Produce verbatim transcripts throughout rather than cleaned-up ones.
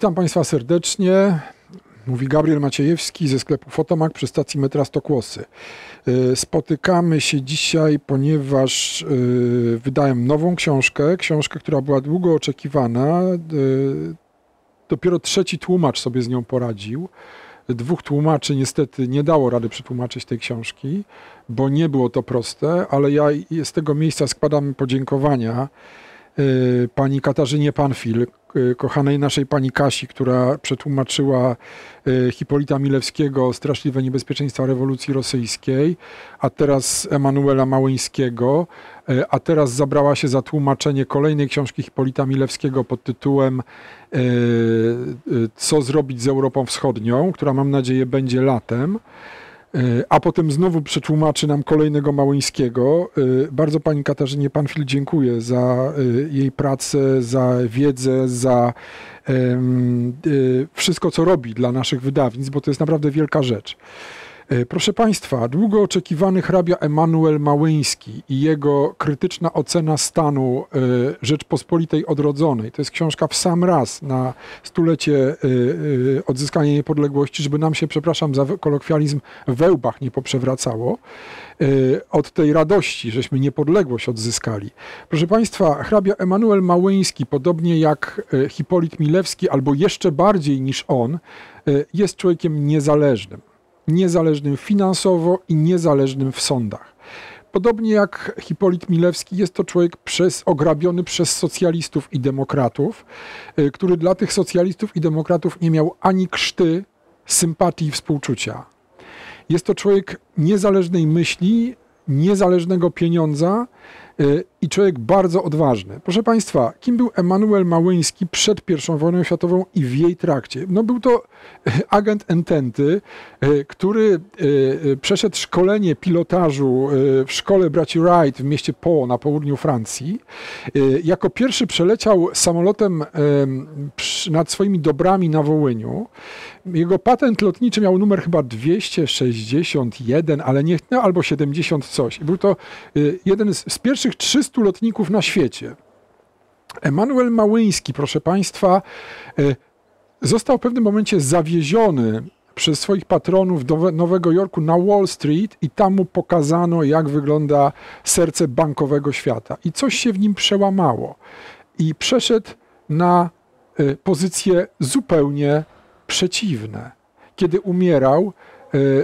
Witam Państwa serdecznie. Mówi Gabriel Maciejewski ze sklepu Fotomak przy stacji metra Stokłosy. Spotykamy się dzisiaj, ponieważ wydałem nową książkę, książkę, która była długo oczekiwana. Dopiero trzeci tłumacz sobie z nią poradził. Dwóch tłumaczy niestety nie dało rady przetłumaczyć tej książki, bo nie było to proste, ale ja z tego miejsca składam podziękowania pani Katarzynie Panfil, kochanej naszej pani Kasi, która przetłumaczyła Hipolita Milewskiego Straszliwe niebezpieczeństwa rewolucji rosyjskiej, a teraz Emmanuela Małyńskiego, a teraz zabrała się za tłumaczenie kolejnej książki Hipolita Milewskiego pod tytułem Co zrobić z Europą Wschodnią, która mam nadzieję będzie latem. A potem znowu przetłumaczy nam kolejnego Małyńskiego. Bardzo pani Katarzynie Panfil dziękuję za jej pracę, za wiedzę, za wszystko, co robi dla naszych wydawnictw, bo to jest naprawdę wielka rzecz. Proszę Państwa, długo oczekiwany hrabia Emmanuel Małyński i jego krytyczna ocena stanu Rzeczpospolitej Odrodzonej. To jest książka w sam raz na stulecie odzyskania niepodległości, żeby nam się, przepraszam za kolokwializm, we łbach nie poprzewracało od tej radości, żeśmy niepodległość odzyskali. Proszę Państwa, hrabia Emmanuel Małyński, podobnie jak Hipolit Milewski, albo jeszcze bardziej niż on, jest człowiekiem niezależnym. Niezależnym finansowo i niezależnym w sądach. Podobnie jak Hipolit Milewski, jest to człowiek przez, ograbiony przez socjalistów i demokratów, który dla tych socjalistów i demokratów nie miał ani krzty sympatii i współczucia. Jest to człowiek niezależnej myśli, niezależnego pieniądza i człowiek bardzo odważny. Proszę Państwa, kim był Emmanuel Małyński przed pierwszą wojną światową i w jej trakcie? No, był to agent ententy, który przeszedł szkolenie pilotażu w szkole braci Wright w mieście Po na południu Francji. Jako pierwszy przeleciał samolotem nad swoimi dobrami na Wołyniu. Jego patent lotniczy miał numer chyba dwieście sześćdziesiąt jeden, ale niech, no, albo siedemdziesiąt coś. Był to jeden z pierwszych trzystu lotników na świecie. Emmanuel Małyński, proszę Państwa, został w pewnym momencie zawieziony przez swoich patronów do Nowego Jorku na Wall Street i tam mu pokazano, jak wygląda serce bankowego świata. I coś się w nim przełamało. I przeszedł na pozycje zupełnie przeciwne. Kiedy umierał,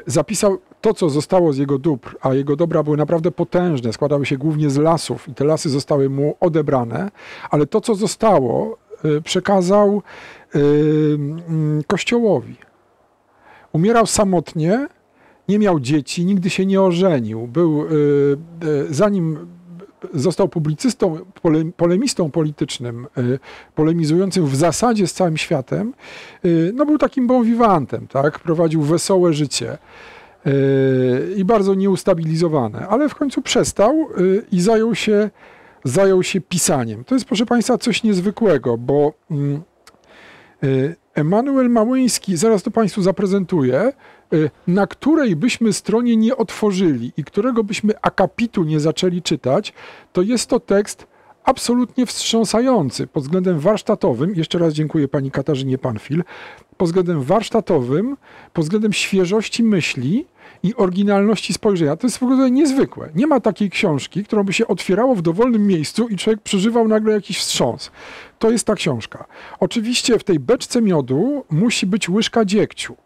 zapisał to, co zostało z jego dóbr, a jego dobra były naprawdę potężne, składały się głównie z lasów i te lasy zostały mu odebrane, ale to, co zostało, przekazał Kościołowi. Umierał samotnie, nie miał dzieci, nigdy się nie ożenił. Był, zanim został publicystą, polemistą politycznym, polemizującym w zasadzie z całym światem, no był takim bon vivantem, tak? Prowadził wesołe życie. I bardzo nieustabilizowane, ale w końcu przestał i zajął się, zajął się pisaniem. To jest, proszę Państwa, coś niezwykłego, bo Emmanuel Małyński, zaraz to Państwu zaprezentuję, na której byśmy stronie nie otworzyli i którego byśmy akapitu nie zaczęli czytać, to jest to tekst absolutnie wstrząsający pod względem warsztatowym. Jeszcze raz dziękuję pani Katarzynie Panfil. Pod względem warsztatowym, pod względem świeżości myśli i oryginalności spojrzenia. To jest w ogóle niezwykłe. Nie ma takiej książki, którą by się otwierało w dowolnym miejscu i człowiek przeżywał nagle jakiś wstrząs. To jest ta książka. Oczywiście w tej beczce miodu musi być łyżka dziegciu.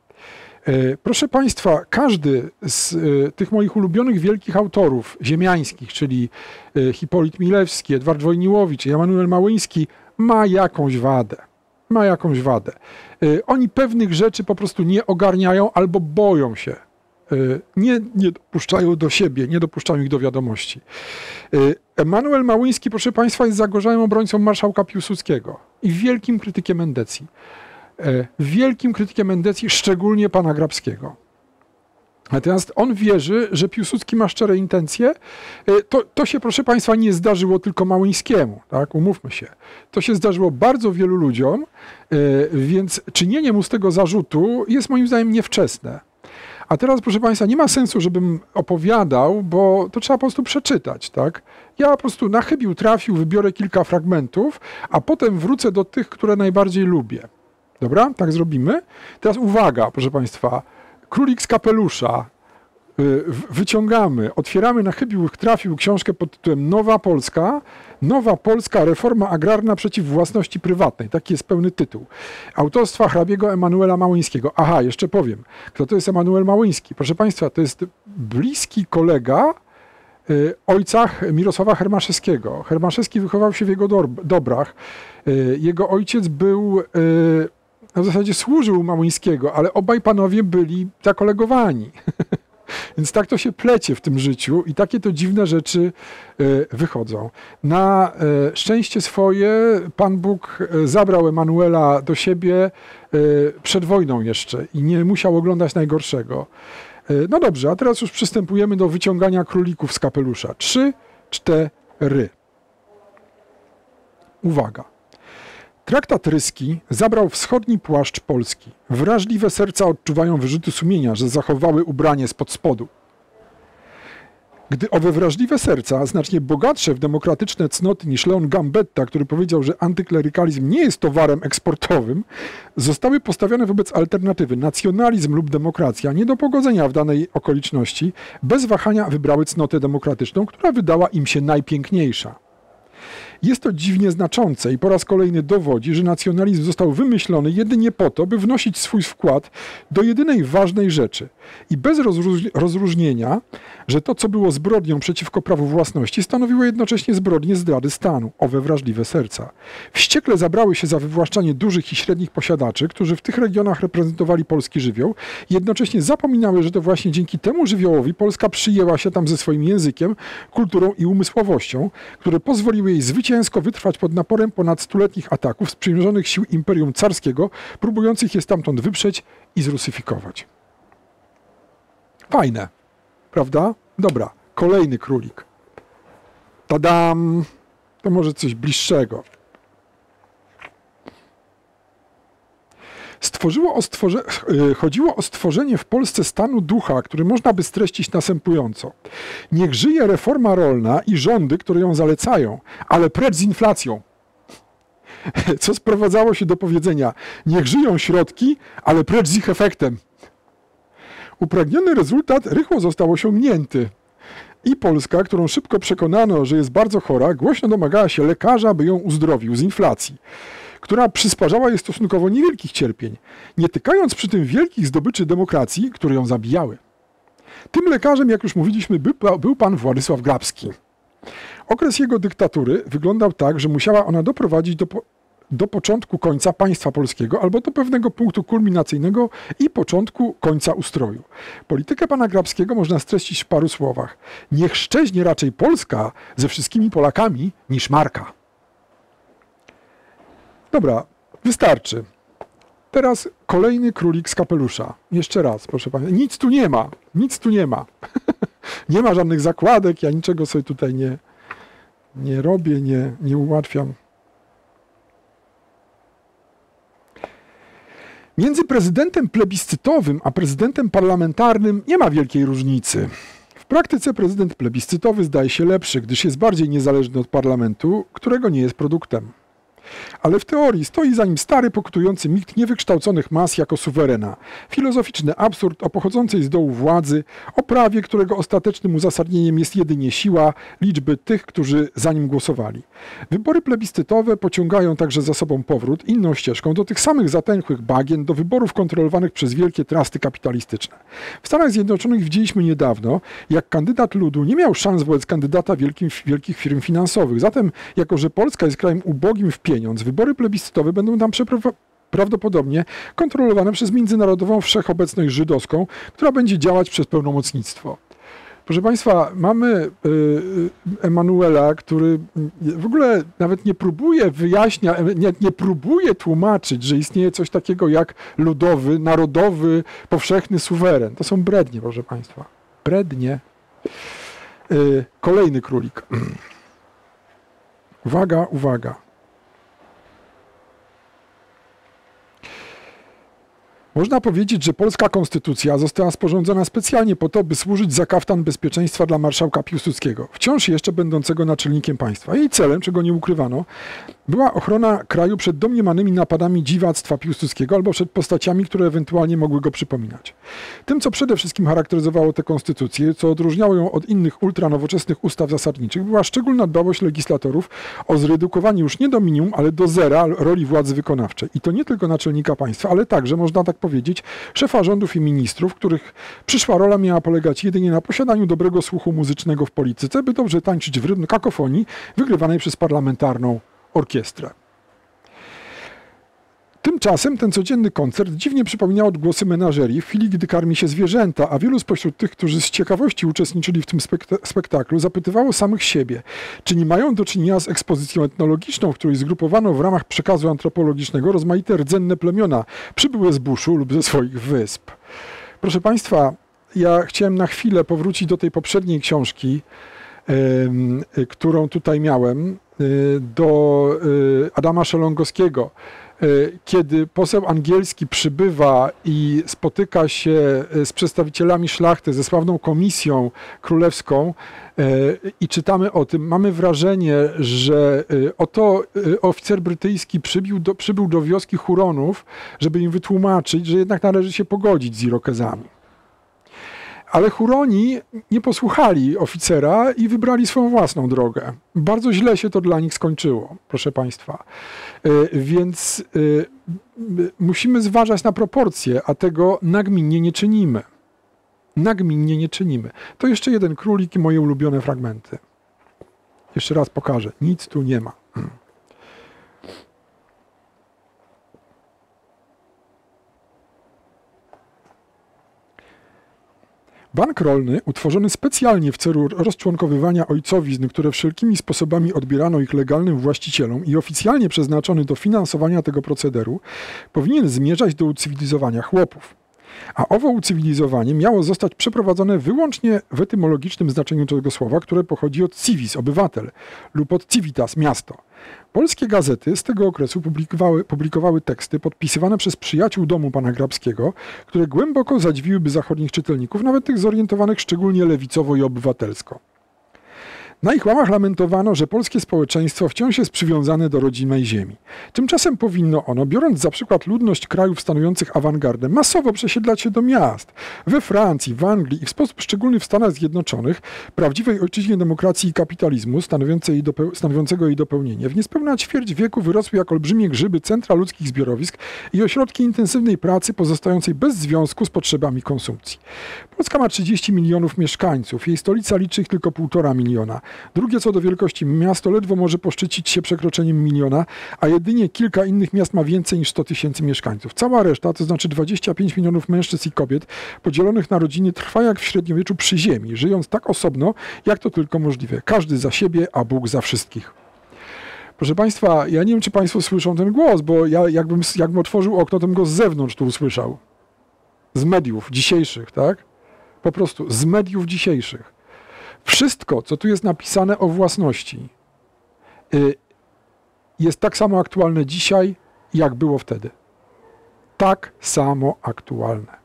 Proszę Państwa, każdy z tych moich ulubionych wielkich autorów ziemiańskich, czyli Hipolit Milewski, Edward Wojniłowicz, Emmanuel Małyński, ma jakąś wadę. Ma jakąś wadę. Oni pewnych rzeczy po prostu nie ogarniają albo boją się. Nie, nie dopuszczają do siebie, nie dopuszczają ich do wiadomości. Emmanuel Małyński, proszę Państwa, jest zagorzałym obrońcą marszałka Piłsudskiego i wielkim krytykiem Endecji. Wielkim krytykiem Endecji, szczególnie pana Grabskiego. Natomiast on wierzy, że Piłsudski ma szczere intencje. To, to się, proszę Państwa, nie zdarzyło tylko Małyńskiemu, tak? Umówmy się. To się zdarzyło bardzo wielu ludziom, więc czynienie mu z tego zarzutu jest moim zdaniem niewczesne. A teraz, proszę Państwa, nie ma sensu, żebym opowiadał, bo to trzeba po prostu przeczytać, tak? Ja po prostu na chybił trafił, wybiorę kilka fragmentów, a potem wrócę do tych, które najbardziej lubię. Dobra? Tak zrobimy. Teraz uwaga, proszę Państwa. Królik z kapelusza. Wyciągamy, otwieramy na chybiłych trafił książkę pod tytułem Nowa Polska. Nowa Polska, reforma agrarna przeciw własności prywatnej. Taki jest pełny tytuł. Autorstwa hrabiego Emmanuela Małyńskiego. Aha, jeszcze powiem. Kto to jest Emmanuel Małyński? Proszę Państwa, to jest bliski kolega ojca Mirosława Hermaszewskiego. Hermaszewski wychował się w jego dobrach. Jego ojciec był... w zasadzie służył Małyńskiego, ale obaj panowie byli zakolegowani. Więc tak to się plecie w tym życiu i takie to dziwne rzeczy wychodzą. Na szczęście swoje Pan Bóg zabrał Emanuela do siebie przed wojną jeszcze i nie musiał oglądać najgorszego. No dobrze, a teraz już przystępujemy do wyciągania królików z kapelusza. Trzy, cztery. Uwaga. Traktat ryski zabrał wschodni płaszcz Polski. Wrażliwe serca odczuwają wyrzuty sumienia, że zachowały ubranie spod spodu. Gdy owe wrażliwe serca, znacznie bogatsze w demokratyczne cnoty niż Leon Gambetta, który powiedział, że antyklerykalizm nie jest towarem eksportowym, zostały postawione wobec alternatywy nacjonalizm lub demokracja, nie do pogodzenia w danej okoliczności, bez wahania wybrały cnotę demokratyczną, która wydała im się najpiękniejsza. Jest to dziwnie znaczące i po raz kolejny dowodzi, że nacjonalizm został wymyślony jedynie po to, by wnosić swój wkład do jedynej ważnej rzeczy i bez rozróżnienia, że to, co było zbrodnią przeciwko prawu własności, stanowiło jednocześnie zbrodnię zdrady stanu, owe wrażliwe serca. Wściekle zabrały się za wywłaszczanie dużych i średnich posiadaczy, którzy w tych regionach reprezentowali polski żywioł, jednocześnie zapominały, że to właśnie dzięki temu żywiołowi Polska przyjęła się tam ze swoim językiem, kulturą i umysłowością, które pozwoliły jej zwyciężyć ciężko wytrwać pod naporem ponad stuletnich ataków sprzymierzonych sił Imperium Carskiego, próbujących je stamtąd wyprzeć i zrusyfikować. Fajne, prawda? Dobra, kolejny królik. Tadam! To może coś bliższego. Stworzyło o stworze... Chodziło o stworzenie w Polsce stanu ducha, który można by streścić następująco. Niech żyje reforma rolna i rządy, które ją zalecają, ale precz z inflacją. Co sprowadzało się do powiedzenia, niech żyją środki, ale precz z ich efektem. Upragniony rezultat rychło został osiągnięty. I Polska, którą szybko przekonano, że jest bardzo chora, głośno domagała się lekarza, by ją uzdrowił z inflacji, która przysparzała jej stosunkowo niewielkich cierpień, nie tykając przy tym wielkich zdobyczy demokracji, które ją zabijały. Tym lekarzem, jak już mówiliśmy, był pan Władysław Grabski. Okres jego dyktatury wyglądał tak, że musiała ona doprowadzić do, po do początku końca państwa polskiego albo do pewnego punktu kulminacyjnego i początku końca ustroju. Politykę pana Grabskiego można streścić w paru słowach. Niech szczeźnie raczej Polska ze wszystkimi Polakami niż marka. Dobra, wystarczy. Teraz kolejny królik z kapelusza. Jeszcze raz, proszę Państwa. Nic tu nie ma. Nic tu nie ma. Nie ma żadnych zakładek. Ja niczego sobie tutaj nie, nie robię, nie, nie ułatwiam. Między prezydentem plebiscytowym a prezydentem parlamentarnym nie ma wielkiej różnicy. W praktyce prezydent plebiscytowy zdaje się lepszy, gdyż jest bardziej niezależny od parlamentu, którego nie jest produktem. Ale w teorii stoi za nim stary, pokutujący mit niewykształconych mas jako suwerena. Filozoficzny absurd o pochodzącej z dołu władzy, o prawie, którego ostatecznym uzasadnieniem jest jedynie siła liczby tych, którzy za nim głosowali. Wybory plebiscytowe pociągają także za sobą powrót inną ścieżką do tych samych zatęchłych bagien, do wyborów kontrolowanych przez wielkie trusty kapitalistyczne. W Stanach Zjednoczonych widzieliśmy niedawno, jak kandydat ludu nie miał szans wobec kandydata wielkim, wielkich firm finansowych. Zatem, jako że Polska jest krajem ubogim w pieniądze, wybory plebiscytowe będą tam prawdopodobnie kontrolowane przez międzynarodową wszechobecność żydowską, która będzie działać przez pełnomocnictwo. Proszę Państwa, mamy y, Emanuela, który w ogóle nawet nie próbuje wyjaśniać, nie, nie próbuje tłumaczyć, że istnieje coś takiego jak ludowy, narodowy, powszechny suweren. To są brednie, proszę Państwa. Brednie. Y, kolejny królik. Uwaga, uwaga. Można powiedzieć, że polska konstytucja została sporządzona specjalnie po to, by służyć za kaftan bezpieczeństwa dla marszałka Piłsudskiego, wciąż jeszcze będącego naczelnikiem państwa. Jej celem, czego nie ukrywano, była ochrona kraju przed domniemanymi napadami dziwactwa Piłsudskiego albo przed postaciami, które ewentualnie mogły go przypominać. Tym, co przede wszystkim charakteryzowało tę konstytucję, co odróżniało ją od innych ultranowoczesnych ustaw zasadniczych, była szczególna dbałość legislatorów o zredukowanie już nie do minimum, ale do zera roli władzy wykonawczej. I to nie tylko naczelnika państwa, ale także, można tak powiedzieć, szefa rządów i ministrów, których przyszła rola miała polegać jedynie na posiadaniu dobrego słuchu muzycznego w polityce, by dobrze tańczyć w rytm kakofonii wygrywanej przez parlamentarną orkiestrę. Tymczasem ten codzienny koncert dziwnie przypominał odgłosy menażerii w chwili, gdy karmi się zwierzęta, a wielu spośród tych, którzy z ciekawości uczestniczyli w tym spektaklu, zapytywało samych siebie, czy nie mają do czynienia z ekspozycją etnologiczną, w której zgrupowano w ramach przekazu antropologicznego rozmaite rdzenne plemiona przybyłe z buszu lub ze swoich wysp. Proszę Państwa, ja chciałem na chwilę powrócić do tej poprzedniej książki, yy, którą tutaj miałem, do Adama Szalongowskiego, kiedy poseł angielski przybywa i spotyka się z przedstawicielami szlachty, ze sławną komisją królewską i czytamy o tym, mamy wrażenie, że oto oficer brytyjski przybył do, przybył do wioski Huronów, żeby im wytłumaczyć, że jednak należy się pogodzić z Irokezami. Ale Huroni nie posłuchali oficera i wybrali swoją własną drogę. Bardzo źle się to dla nich skończyło, proszę Państwa. Więc musimy zważać na proporcje, a tego nagminnie nie czynimy. Nagminnie nie czynimy. To jeszcze jeden królik i moje ulubione fragmenty. Jeszcze raz pokażę. Nic tu nie ma. Bank rolny, utworzony specjalnie w celu rozczłonkowywania ojcowizn, które wszelkimi sposobami odbierano ich legalnym właścicielom i oficjalnie przeznaczony do finansowania tego procederu, powinien zmierzać do ucywilizowania chłopów. A owo ucywilizowanie miało zostać przeprowadzone wyłącznie w etymologicznym znaczeniu tego słowa, które pochodzi od civis, obywatel, lub od civitas, miasto. Polskie gazety z tego okresu publikowały, publikowały teksty podpisywane przez przyjaciół domu pana Grabskiego, które głęboko zadziwiłyby zachodnich czytelników, nawet tych zorientowanych szczególnie lewicowo i obywatelsko. Na ich łamach lamentowano, że polskie społeczeństwo wciąż jest przywiązane do rodzimej ziemi. Tymczasem powinno ono, biorąc za przykład ludność krajów stanowiących awangardę, masowo przesiedlać się do miast. We Francji, w Anglii i w sposób szczególny w Stanach Zjednoczonych, prawdziwej ojczyźnie demokracji i kapitalizmu, stanowiącej dopeł- stanowiącego jej dopełnienie, w niespełna ćwierć wieku wyrosły jak olbrzymie grzyby centra ludzkich zbiorowisk i ośrodki intensywnej pracy pozostającej bez związku z potrzebami konsumpcji. Polska ma trzydzieści milionów mieszkańców, jej stolica liczy ich tylko półtora miliona. Drugie co do wielkości miasto ledwo może poszczycić się przekroczeniem miliona, a jedynie kilka innych miast ma więcej niż sto tysięcy mieszkańców. Cała reszta, to znaczy dwadzieścia pięć milionów mężczyzn i kobiet podzielonych na rodziny, trwa jak w średniowieczu przy ziemi, żyjąc tak osobno, jak to tylko możliwe. Każdy za siebie, a Bóg za wszystkich. Proszę Państwa, ja nie wiem, czy Państwo słyszą ten głos, bo ja jakbym, jakbym otworzył okno, to bym go z zewnątrz tu usłyszał. Z mediów dzisiejszych, tak? Po prostu z mediów dzisiejszych. Wszystko, co tu jest napisane o własności, jest tak samo aktualne dzisiaj, jak było wtedy. Tak samo aktualne.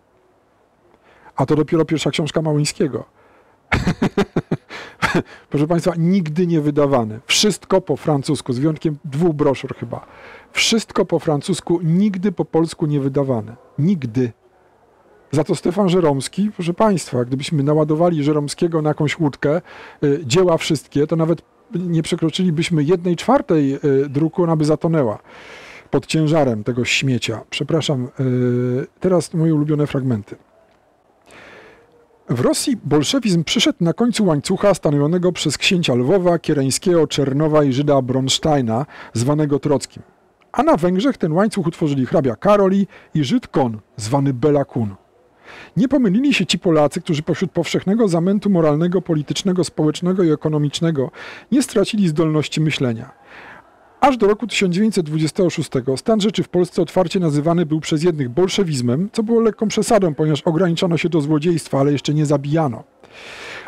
A to dopiero pierwsza książka Małyńskiego. Proszę Państwa, nigdy nie wydawany. Wszystko po francusku, z wyjątkiem dwóch broszur chyba. Wszystko po francusku, nigdy po polsku nie wydawane. Nigdy. Za to Stefan Żeromski, proszę Państwa, gdybyśmy naładowali Żeromskiego na jakąś łódkę, y, dzieła wszystkie, to nawet nie przekroczylibyśmy jednej czwartej y, druku, ona by zatonęła pod ciężarem tego śmiecia. Przepraszam, y, teraz moje ulubione fragmenty. W Rosji bolszewizm przyszedł na końcu łańcucha stanowionego przez księcia Lwowa, Kiereńskiego, Czernowa i Żyda Bronsteina, zwanego Trockim. A na Węgrzech ten łańcuch utworzyli hrabia Karoli i Żyd Kon, zwany Bela Kun. Nie pomylili się ci Polacy, którzy pośród powszechnego zamętu moralnego, politycznego, społecznego i ekonomicznego nie stracili zdolności myślenia. Aż do roku tysiąc dziewięćset dwudziestego szóstego stan rzeczy w Polsce otwarcie nazywany był przez jednych bolszewizmem, co było lekką przesadą, ponieważ ograniczano się do złodziejstwa, ale jeszcze nie zabijano,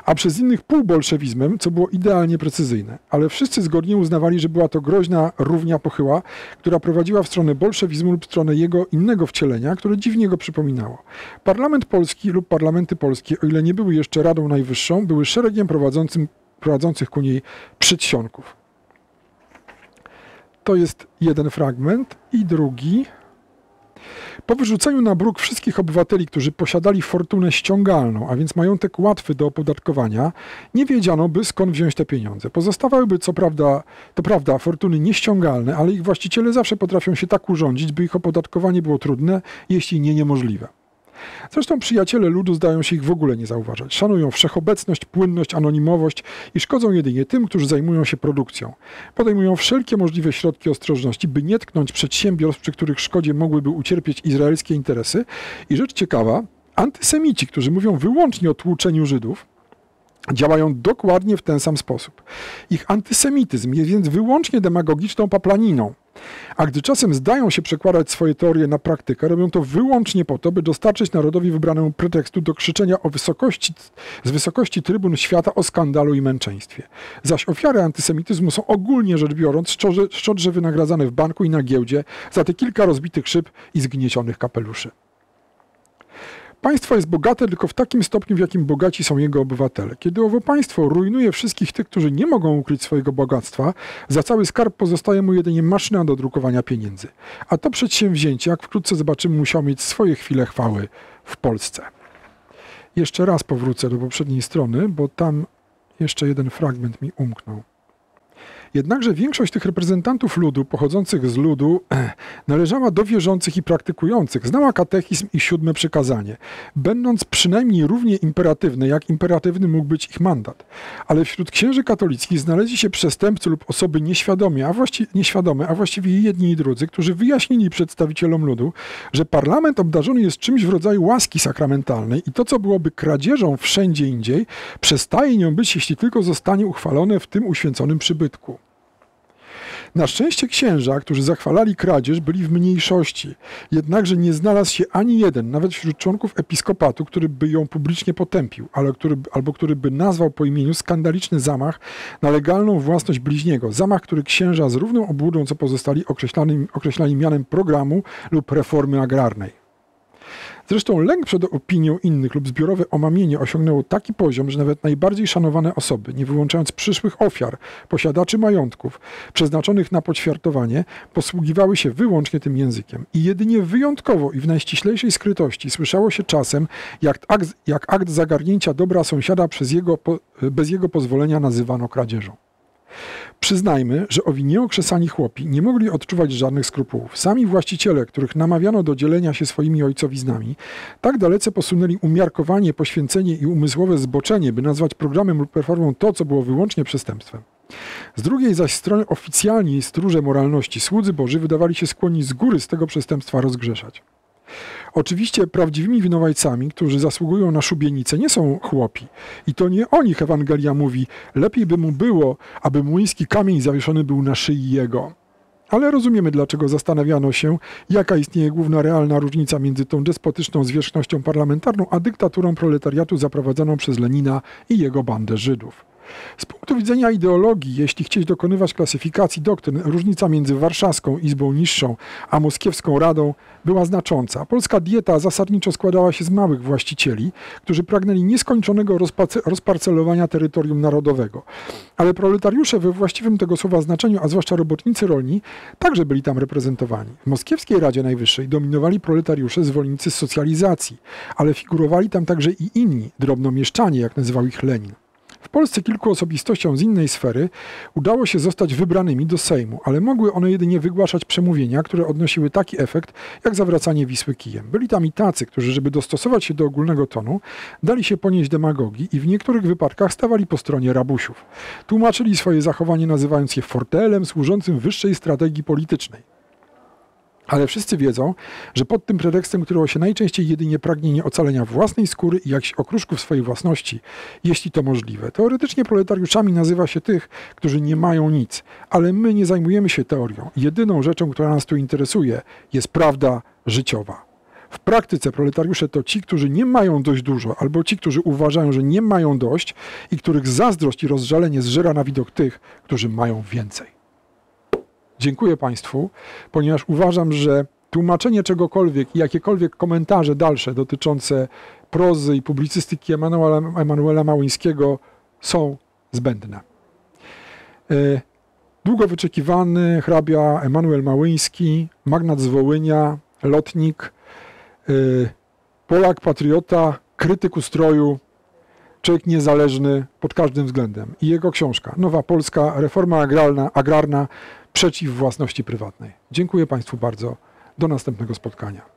a przez innych półbolszewizmem, co było idealnie precyzyjne. Ale wszyscy zgodnie uznawali, że była to groźna równia pochyła, która prowadziła w stronę bolszewizmu lub w stronę jego innego wcielenia, które dziwnie go przypominało. Parlament Polski lub parlamenty polskie, o ile nie były jeszcze Radą Najwyższą, były szeregiem prowadzącym, prowadzących ku niej przysionków. To jest jeden fragment i drugi. Po wyrzuceniu na bruk wszystkich obywateli, którzy posiadali fortunę ściągalną, a więc majątek łatwy do opodatkowania, nie wiedziano by, skąd wziąć te pieniądze. Pozostawałyby, co prawda, to prawda, fortuny nieściągalne, ale ich właściciele zawsze potrafią się tak urządzić, by ich opodatkowanie było trudne, jeśli nie niemożliwe. Zresztą przyjaciele ludu zdają się ich w ogóle nie zauważać. Szanują wszechobecność, płynność, anonimowość i szkodzą jedynie tym, którzy zajmują się produkcją. Podejmują wszelkie możliwe środki ostrożności, by nie tknąć przedsiębiorstw, przy których szkodzie mogłyby ucierpieć izraelskie interesy. I rzecz ciekawa, antysemici, którzy mówią wyłącznie o tłuczeniu Żydów, działają dokładnie w ten sam sposób. Ich antysemityzm jest więc wyłącznie demagogiczną paplaniną. A gdy czasem zdają się przekładać swoje teorie na praktykę, robią to wyłącznie po to, by dostarczyć narodowi wybranemu pretekstu do krzyczenia o wysokości, z wysokości trybun świata o skandalu i męczeństwie. Zaś ofiary antysemityzmu są ogólnie rzecz biorąc szczodrze, szczodrze wynagradzane w banku i na giełdzie za te kilka rozbitych szyb i zgniecionych kapeluszy. Państwo jest bogate tylko w takim stopniu, w jakim bogaci są jego obywatele. Kiedy owo państwo rujnuje wszystkich tych, którzy nie mogą ukryć swojego bogactwa, za cały skarb pozostaje mu jedynie maszyna do drukowania pieniędzy. A to przedsięwzięcie, jak wkrótce zobaczymy, musiało mieć swoje chwile chwały w Polsce. Jeszcze raz powrócę do poprzedniej strony, bo tam jeszcze jeden fragment mi umknął. Jednakże większość tych reprezentantów ludu, pochodzących z ludu, należała do wierzących i praktykujących, znała katechizm i siódme przykazanie, będąc przynajmniej równie imperatywne, jak imperatywny mógł być ich mandat. Ale wśród księży katolickich znaleźli się przestępcy lub osoby nieświadome, a, właści nieświadome, a właściwie jedni i drudzy, którzy wyjaśnili przedstawicielom ludu, że parlament obdarzony jest czymś w rodzaju łaski sakramentalnej i to, co byłoby kradzieżą wszędzie indziej, przestaje nią być, jeśli tylko zostanie uchwalone w tym uświęconym przybytku. Na szczęście księża, którzy zachwalali kradzież, byli w mniejszości. Jednakże nie znalazł się ani jeden, nawet wśród członków episkopatu, który by ją publicznie potępił, ale który, albo który by nazwał po imieniu skandaliczny zamach na legalną własność bliźniego. Zamach, który księża z równą obłudą co pozostali określani, określali mianem programu lub reformy agrarnej. Zresztą lęk przed opinią innych lub zbiorowe omamienie osiągnęło taki poziom, że nawet najbardziej szanowane osoby, nie wyłączając przyszłych ofiar, posiadaczy majątków przeznaczonych na poćwiartowanie, posługiwały się wyłącznie tym językiem. I jedynie wyjątkowo i w najściślejszej skrytości słyszało się czasem, jak akt, jak akt zagarnięcia dobra sąsiada przez jego, bez jego pozwolenia nazywano kradzieżą. Przyznajmy, że owi nieokrzesani chłopi nie mogli odczuwać żadnych skrupułów. Sami właściciele, których namawiano do dzielenia się swoimi ojcowiznami, tak dalece posunęli umiarkowanie, poświęcenie i umysłowe zboczenie, by nazwać programem lub reformą to, co było wyłącznie przestępstwem. Z drugiej zaś strony oficjalni stróże moralności, słudzy Boży, wydawali się skłonni z góry z tego przestępstwa rozgrzeszać. Oczywiście prawdziwymi winowajcami, którzy zasługują na szubienicę, nie są chłopi. I to nie o nich Ewangelia mówi, lepiej by mu było, aby młyński kamień zawieszony był na szyi jego. Ale rozumiemy, dlaczego zastanawiano się, jaka istnieje główna realna różnica między tą despotyczną zwierzchnością parlamentarną, a dyktaturą proletariatu zaprowadzoną przez Lenina i jego bandę Żydów. Z punktu widzenia ideologii, jeśli chcieć dokonywać klasyfikacji doktryn, różnica między warszawską Izbą Niższą a moskiewską Radą była znacząca. Polska dieta zasadniczo składała się z małych właścicieli, którzy pragnęli nieskończonego rozparcelowania terytorium narodowego. Ale proletariusze we właściwym tego słowa znaczeniu, a zwłaszcza robotnicy rolni, także byli tam reprezentowani. W moskiewskiej Radzie Najwyższej dominowali proletariusze, zwolennicy socjalizacji, ale figurowali tam także i inni, drobnomieszczanie, jak nazywał ich Lenin. W Polsce kilku osobistościom z innej sfery udało się zostać wybranymi do Sejmu, ale mogły one jedynie wygłaszać przemówienia, które odnosiły taki efekt, jak zawracanie Wisły kijem. Byli tam i tacy, którzy, żeby dostosować się do ogólnego tonu, dali się ponieść demagogii i w niektórych wypadkach stawali po stronie rabusiów. Tłumaczyli swoje zachowanie, nazywając je fortelem służącym wyższej strategii politycznej. Ale wszyscy wiedzą, że pod tym pretekstem kryło się najczęściej jedynie pragnienie ocalenia własnej skóry i jakichś okruszków swojej własności, jeśli to możliwe. Teoretycznie proletariuszami nazywa się tych, którzy nie mają nic, ale my nie zajmujemy się teorią. Jedyną rzeczą, która nas tu interesuje, jest prawda życiowa. W praktyce proletariusze to ci, którzy nie mają dość dużo, albo ci, którzy uważają, że nie mają dość i których zazdrość i rozżalenie zżera na widok tych, którzy mają więcej. Dziękuję Państwu, ponieważ uważam, że tłumaczenie czegokolwiek i jakiekolwiek komentarze dalsze dotyczące prozy i publicystyki Emmanuela, Emmanuela Małyńskiego są zbędne. Długo wyczekiwany hrabia Emmanuel Małyński, magnat z Wołynia, lotnik, Polak, patriota, krytyk ustroju, człowiek niezależny pod każdym względem. I jego książka Nowa Polska, reforma agrarna, agrarna przeciw własności prywatnej. Dziękuję Państwu bardzo. Do następnego spotkania.